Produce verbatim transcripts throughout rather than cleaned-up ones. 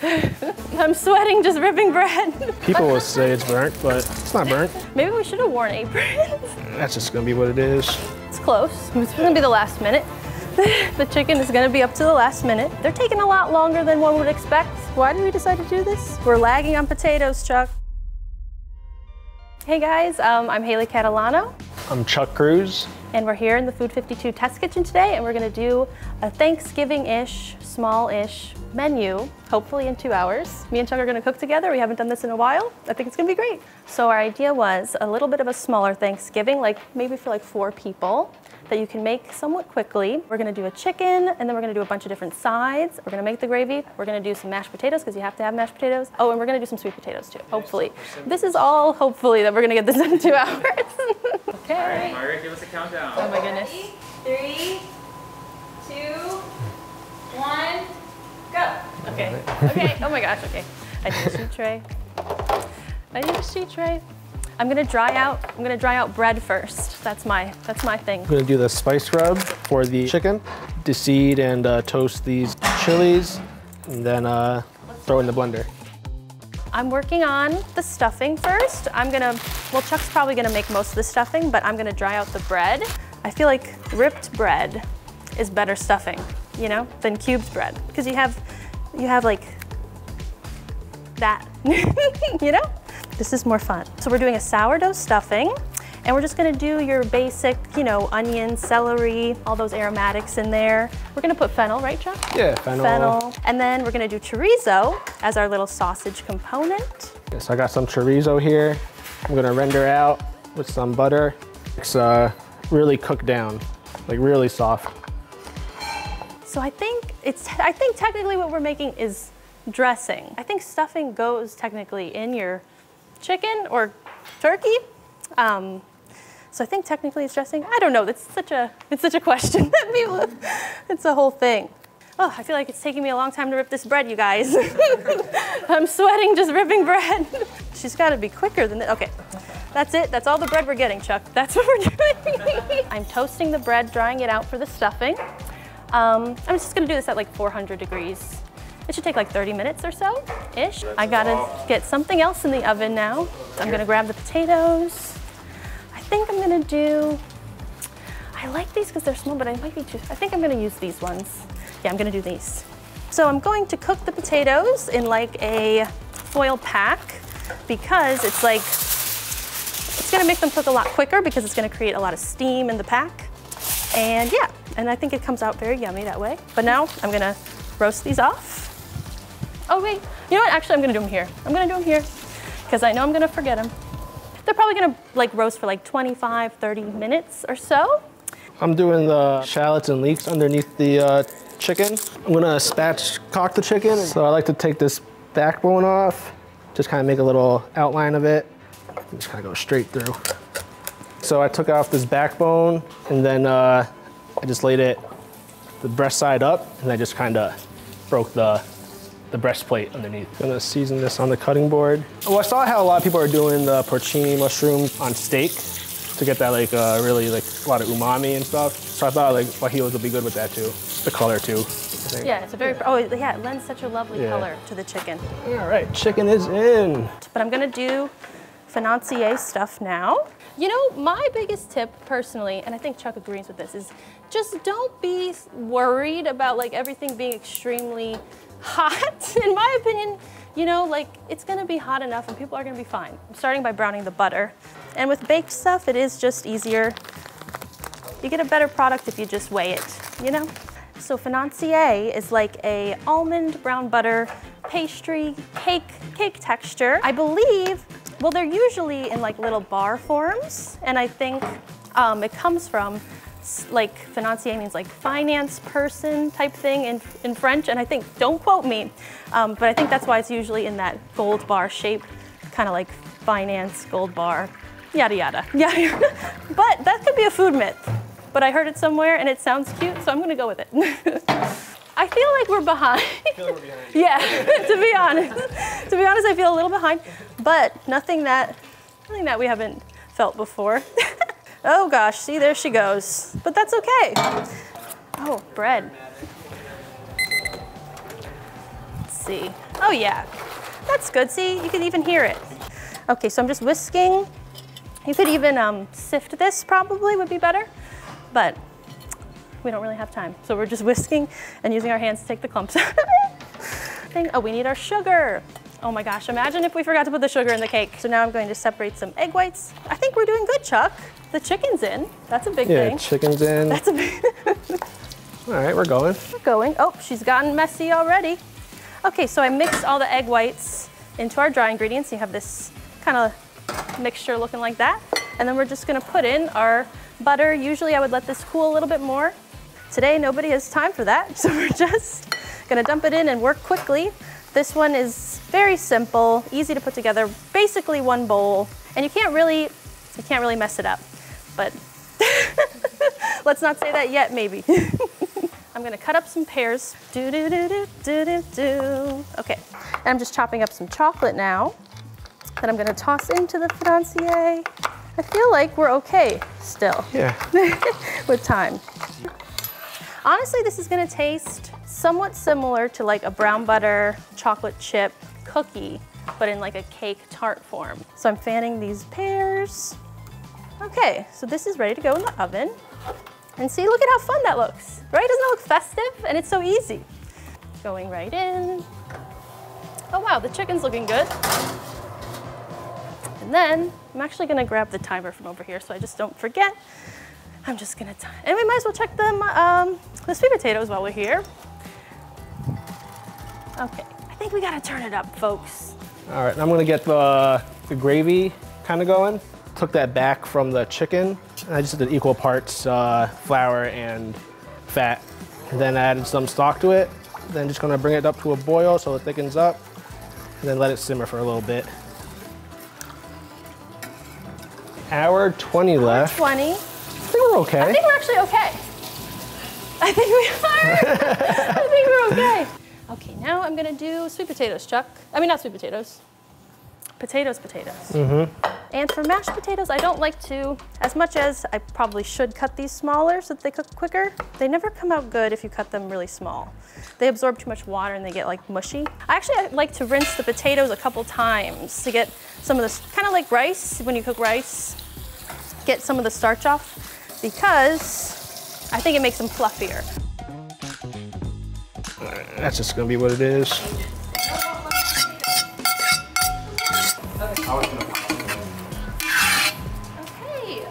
I'm sweating just ripping bread. People will say it's burnt, but it's not burnt. Maybe we should have worn aprons. That's just gonna be what it is. It's close. It's gonna be the last minute. The chicken is gonna be up to the last minute. They're taking a lot longer than one would expect. Why did we decide to do this? We're lagging on potatoes, Chuck. Hey guys, um, I'm Hailee Catalano. I'm Chuck Cruz. And we're here in the Food fifty-two test kitchen today, and we're gonna do a Thanksgiving-ish, small-ish menu, hopefully in two hours. Me and Chuck are gonna cook together. We haven't done this in a while. I think it's gonna be great. So our idea was a little bit of a smaller Thanksgiving, like maybe for like four people, that you can make somewhat quickly. We're gonna do a chicken, and then we're gonna do a bunch of different sides. We're gonna make the gravy. We're gonna do some mashed potatoes, because you have to have mashed potatoes. Oh, and we're gonna do some sweet potatoes too, hopefully. This is all hopefully that we're gonna get this in two hours. Okay. All right, Myra, give us a countdown. Oh my goodness. Three, two, one, go. Okay, okay, oh my gosh, okay. I need a sheet tray. I need a sheet tray. I'm gonna dry out, I'm gonna dry out bread first. That's my, that's my thing. I'm gonna do the spice rub for the chicken, deseed and uh, toast these chilies, and then uh, throw in the blender. I'm working on the stuffing first. I'm gonna, well, Chuck's probably gonna make most of the stuffing, but I'm gonna dry out the bread. I feel like ripped bread is better stuffing, you know, than cubed bread. Because you have, you have like that, you know? This is more fun. So we're doing a sourdough stuffing, and we're just gonna do your basic, you know, onion, celery, all those aromatics in there. We're gonna put fennel, right, Chuck? Yeah, fennel. Fennel. And then we're gonna do chorizo as our little sausage component. Yeah, so I got some chorizo here. I'm gonna render out with some butter. It's uh, really cooked down, like really soft. So I think it's, I think technically what we're making is dressing. I think stuffing goes technically in your chicken or turkey. Um, so I think technically it's dressing. I don't know, that's such a, it's such a question that people, it's a whole thing. Oh, I feel like it's taking me a long time to rip this bread, you guys. I'm sweating just ripping bread. She's gotta be quicker than this. Okay, that's it, that's all the bread we're getting, Chuck. That's what we're doing. I'm toasting the bread, drying it out for the stuffing. Um, I'm just gonna do this at like four hundred degrees. It should take like thirty minutes or so, ish. I gotta get something else in the oven now. I'm gonna grab the potatoes. I think I'm gonna do, I like these because they're small, but I might be too, I think I'm gonna use these ones. Yeah, I'm gonna do these. So I'm going to cook the potatoes in like a foil pack because it's like, it's gonna make them cook a lot quicker because it's gonna create a lot of steam in the pack. And yeah, and I think it comes out very yummy that way. But now I'm gonna roast these off. Oh wait, you know what? Actually, I'm gonna do them here. I'm gonna do them here because I know I'm gonna forget them. They're probably gonna like roast for like twenty-five, thirty minutes or so. I'm doing the shallots and leeks underneath the uh, chicken. I'm gonna spatchcock the chicken. So I like to take this backbone off, just kind of make a little outline of it. Just kind of go straight through. So I took off this backbone and then uh, I just laid it the breast side up and I just kind of broke the the breastplate underneath. I'm gonna season this on the cutting board. Oh, I saw how a lot of people are doing the porcini mushroom on steak to get that like uh, really like a lot of umami and stuff. So I thought like fajitas would be good with that too. The color too. Yeah, it's a very, oh yeah, it lends such a lovely yeah. color to the chicken. All right, chicken is in. But I'm gonna do financier stuff now. You know, my biggest tip personally, and I think Chuck agrees with this, is just don't be worried about like everything being extremely hot. In my opinion, you know, like it's gonna be hot enough and people are gonna be fine. I'm starting by browning the butter. And with baked stuff, it is just easier. You get a better product if you just weigh it, you know? So financier is like a almond brown butter pastry cake, cake texture. I believe, well, they're usually in like little bar forms. And I think um, it comes from like financier means like finance person type thing in, in French. And I think, don't quote me, um, but I think that's why it's usually in that gold bar shape, kind of like finance, gold bar, yada, yada, yada, yada. But that could be a food myth. But I heard it somewhere and it sounds cute, so I'm gonna go with it. I feel like we're behind. I feel like we're behind. Yeah, to be honest. To be honest, I feel a little behind. But nothing that, nothing that we haven't felt before. Oh gosh, see, there she goes. But that's okay. Oh, bread. see. Oh yeah, that's good. See, you can even hear it. Okay, so I'm just whisking. You could even um, sift this, probably would be better, but we don't really have time. So we're just whisking and using our hands to take the clumps out. Oh, we need our sugar. Oh my gosh, imagine if we forgot to put the sugar in the cake. So now I'm going to separate some egg whites. I think we're doing good, Chuck. The chicken's in. That's a big yeah, thing. Yeah, chicken's in. That's a big All right, we're going. We're going. Oh, she's gotten messy already. Okay, so I mixed all the egg whites into our dry ingredients. You have this kind of mixture looking like that. And then we're just gonna put in our butter. Usually I would let this cool a little bit more. Today, nobody has time for that. So we're just gonna dump it in and work quickly. This one is very simple, easy to put together, basically one bowl, and you can't really, you can't really mess it up, but let's not say that yet, maybe. I'm gonna cut up some pears. Do, do, do, do, do, do, do. Okay, and I'm just chopping up some chocolate now that I'm gonna toss into the financier. I feel like we're okay still. Yeah. With time. Honestly, this is gonna taste somewhat similar to like a brown butter chocolate chip cookie, but in like a cake tart form. So I'm fanning these pears. Okay, so this is ready to go in the oven. And see, look at how fun that looks, right? Doesn't it look festive? And it's so easy. Going right in. Oh wow, the chicken's looking good. And then I'm actually gonna grab the timer from over here so I just don't forget. I'm just gonna, t and we might as well check the, um, the sweet potatoes while we're here. Okay, I think we gotta turn it up, folks. All right, I'm gonna get the, the gravy kind of going. Took that back from the chicken. And I just did equal parts uh, flour and fat. And then I added some stock to it. Then just gonna bring it up to a boil so it thickens up. And then let it simmer for a little bit. hour twenty left. hour twenty. I think we're okay. I think we're actually okay. I think we are. I think we're okay. Okay, now I'm gonna do sweet potatoes, Chuck. I mean, not sweet potatoes. Potatoes, potatoes. Mm-hmm. And for mashed potatoes, I don't like to, as much as I probably should cut these smaller so that they cook quicker, they never come out good if you cut them really small. They absorb too much water and they get like mushy. I actually like to rinse the potatoes a couple times to get some of this, kind of like rice, when you cook rice, get some of the starch off because I think it makes them fluffier. That's just gonna be what it is. Okay.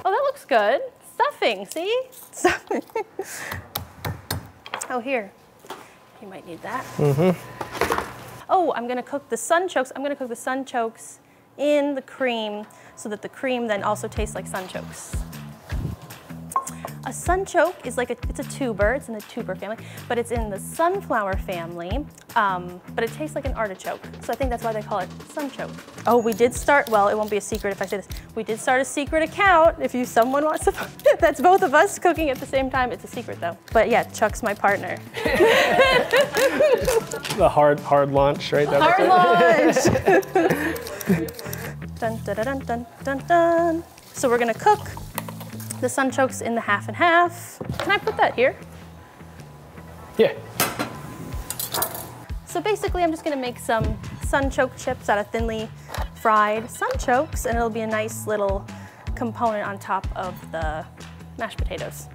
Oh, that looks good. Stuffing, see? Stuffing. Oh, here. You might need that. Mm-hmm. Oh, I'm gonna cook the sunchokes. I'm gonna cook the sunchokes in the cream so that the cream then also tastes like sunchokes. A sunchoke is like a, it's a tuber, it's in the tuber family, but it's in the sunflower family, um, but it tastes like an artichoke. So I think that's why they call it sunchoke. Oh, we did start, well, it won't be a secret if I say this. We did start a secret account. If you, someone wants to find it, that's both of us cooking at the same time. It's a secret though. But yeah, Chuck's my partner. The hard, hard launch, right? That hard launch. Dun, dun, dun, dun, dun, dun. So we're gonna cook the sunchokes in the half and half. Can I put that here? Yeah. So basically I'm just gonna make some sunchoke chips out of thinly fried sunchokes and it'll be a nice little component on top of the mashed potatoes.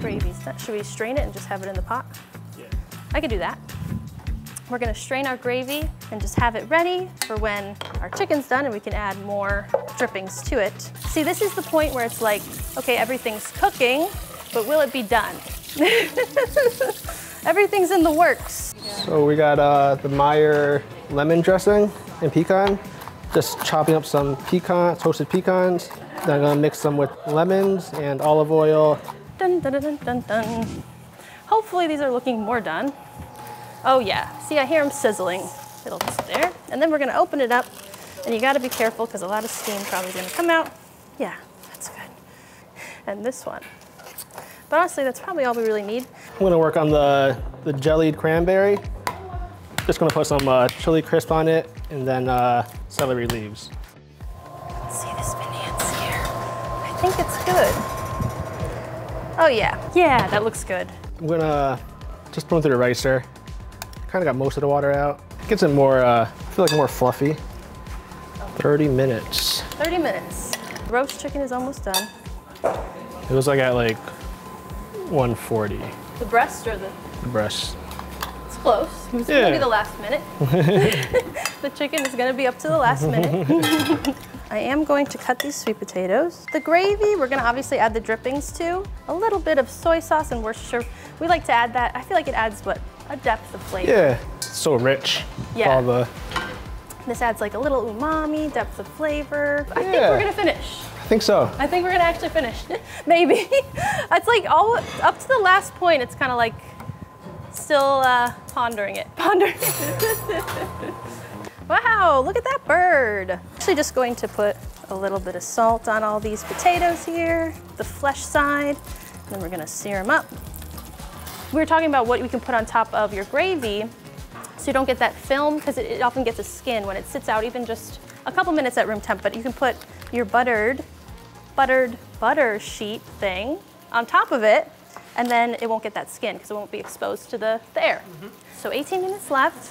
Gravy's done. Should we strain it and just have it in the pot? Yeah. I could do that. We're gonna strain our gravy and just have it ready for when our chicken's done and we can add more drippings to it. See, this is the point where it's like, okay, everything's cooking, but will it be done? Everything's in the works. So we got uh, the Meyer lemon dressing and pecan. Just chopping up some pecan, toasted pecans. Then I'm gonna mix them with lemons and olive oil. Dun, dun, dun, dun, dun. Hopefully these are looking more done. Oh yeah, see I hear them sizzling. It'll just there. And then we're gonna open it up and you gotta be careful because a lot of steam probably is gonna come out. Yeah, that's good. And this one. But honestly, that's probably all we really need. I'm gonna work on the, the jellied cranberry. Just gonna put some uh, chili crisp on it and then uh, celery leaves. Let's see this vinaigrette here. I think it's good. Oh yeah, yeah, that looks good. I'm gonna just put it through the ricer. kind of got most of the water out. It gets it more, uh, I feel like more fluffy. thirty minutes. thirty minutes. Roast chicken is almost done. It was like at like one forty. The breast or the? The breast. It's close. It's yeah. gonna be the last minute. The chicken is gonna be up to the last minute. I am going to cut these sweet potatoes. The gravy, we're gonna obviously add the drippings to. A little bit of soy sauce and Worcestershire. We like to add that. I feel like it adds what? A depth of flavor. Yeah, it's so rich. Yeah. All the... This adds like a little umami, depth of flavor. Yeah. I think we're gonna finish. I think so. I think we're gonna actually finish. Maybe. It's like all up to the last point, it's kind of like still uh, pondering it. Pondering it. Wow, look at that bird. Actually just going to put a little bit of salt on all these potatoes here, the flesh side, and then we're gonna sear them up. We were talking about what you can put on top of your gravy so you don't get that film, because it, it often gets a skin when it sits out even just a couple minutes at room temp, but you can put your buttered, buttered butter sheet thing on top of it, and then it won't get that skin because it won't be exposed to the, the air. Mm-hmm. So eighteen minutes left.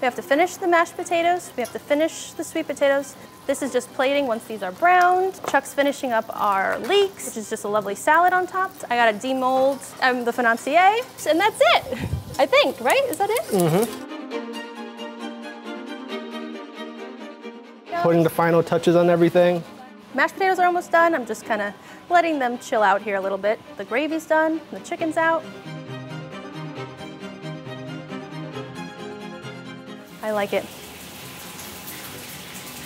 We have to finish the mashed potatoes. We have to finish the sweet potatoes. This is just plating once these are browned. Chuck's finishing up our leeks, which is just a lovely salad on top. I got a demold, I'm the financier, and that's it. I think, right? Is that it? Mm-hmm. Putting the final touches on everything. Mashed potatoes are almost done. I'm just kind of letting them chill out here a little bit. The gravy's done, the chicken's out. I like it.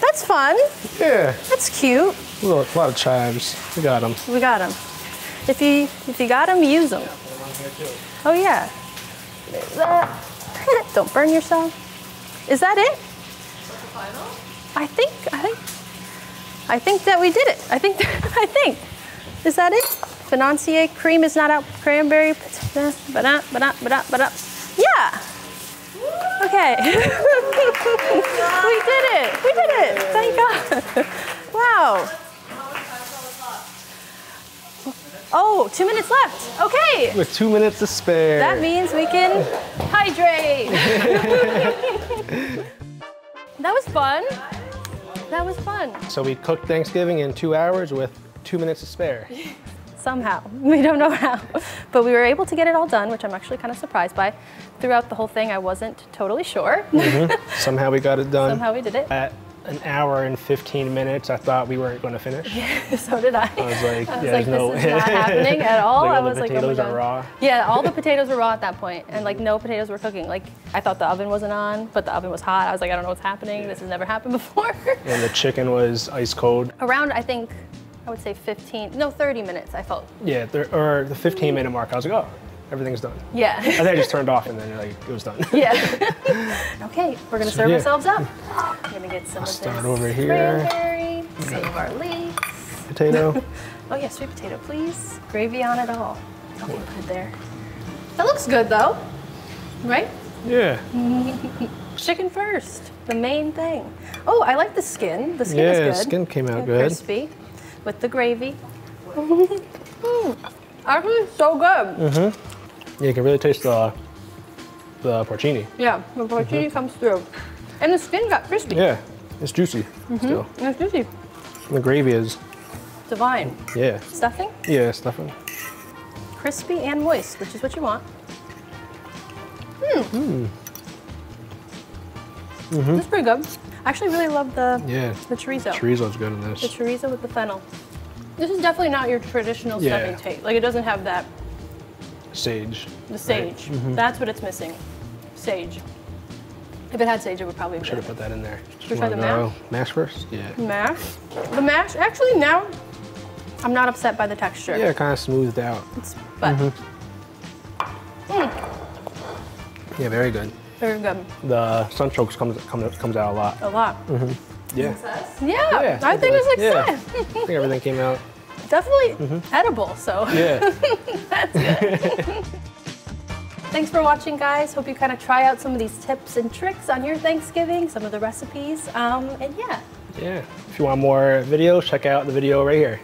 That's fun. Yeah. That's cute. A, little, a lot of chives. We got them. We got them. If you, if you got them, use them. Oh, yeah. There's that. Don't burn yourself. Is that it? That's the final? I think, I think, I think that we did it. I think, that, I think. Is that it? Financier cream is not out. Cranberry, but not, but not, but not, but not. Yeah. Okay. We did it. We did it. Thank God. Wow. Oh, two minutes left. Okay. With two minutes to spare. That means we can hydrate. That was fun. That was fun. So we cooked Thanksgiving in two hours with two minutes to spare. Somehow. We don't know how. But we were able to get it all done, which I'm actually kind of surprised by. Throughout the whole thing, I wasn't totally sure. Mm-hmm. Somehow we got it done. Somehow we did it. At an hour and fifteen minutes, I thought we weren't going to finish. Yeah, so did I. I was like, I was yeah, like this no... is not happening at all. Like, all I was the like, potatoes oh are raw. Yeah, all the potatoes were raw at that point, and like no potatoes were cooking. Like I thought the oven wasn't on, but the oven was hot. I was like, I don't know what's happening. Yeah. This has never happened before. And the chicken was ice cold. Around, I think, I would say fifteen, no, thirty minutes. I felt. Yeah, there, or the fifteen minute mark. I was like, oh. Everything's done. Yeah. I think I just turned off and then like it was done. Yeah. Okay, we're gonna serve yeah. ourselves up. I'm gonna get some I'll of start this over here. Cranberry, save our leeks. Potato. Oh yeah, sweet potato, please. Gravy on it all. Okay, put it there. That looks good though, right? Yeah. Chicken first, the main thing. Oh, I like the skin. The skin yeah, is good. Yeah, skin came out good. Crispy with the gravy. Mm. Actually, so good. Mm-hmm. Yeah, you can really taste the the porcini. Yeah, the porcini mm-hmm. comes through. And the skin got crispy. Yeah, it's juicy mm-hmm. still. It's juicy. And the gravy is... divine. Yeah. Stuffing? Yeah, stuffing. Crispy and moist, which is what you want. Mmm. Mm. Mm-hmm. It's pretty good. I actually really love the, yeah. the chorizo. Chorizo's good in this. The chorizo with the fennel. This is definitely not your traditional yeah. stuffing taste. Like it doesn't have that... sage. The sage. Right? Mm-hmm. That's what it's missing. Sage. If it had sage, it would probably be should have put that in there. Should we try the mash? Mash first? Yeah. Mash? The mash, actually now, I'm not upset by the texture. Yeah, it kind of smoothed out. It's, but. Mm-hmm. mm. Yeah, very good. Very good. The sunchokes comes, comes, comes out a lot. A lot. Mm-hmm. Yeah. Success? Yeah, yeah, I think it's success. Yeah. I think everything came out. Definitely mm-hmm. edible, so yeah. That's good. Thanks for watching, guys. Hope you kind of try out some of these tips and tricks on your Thanksgiving, some of the recipes, um, and yeah. Yeah, if you want more videos, check out the video right here.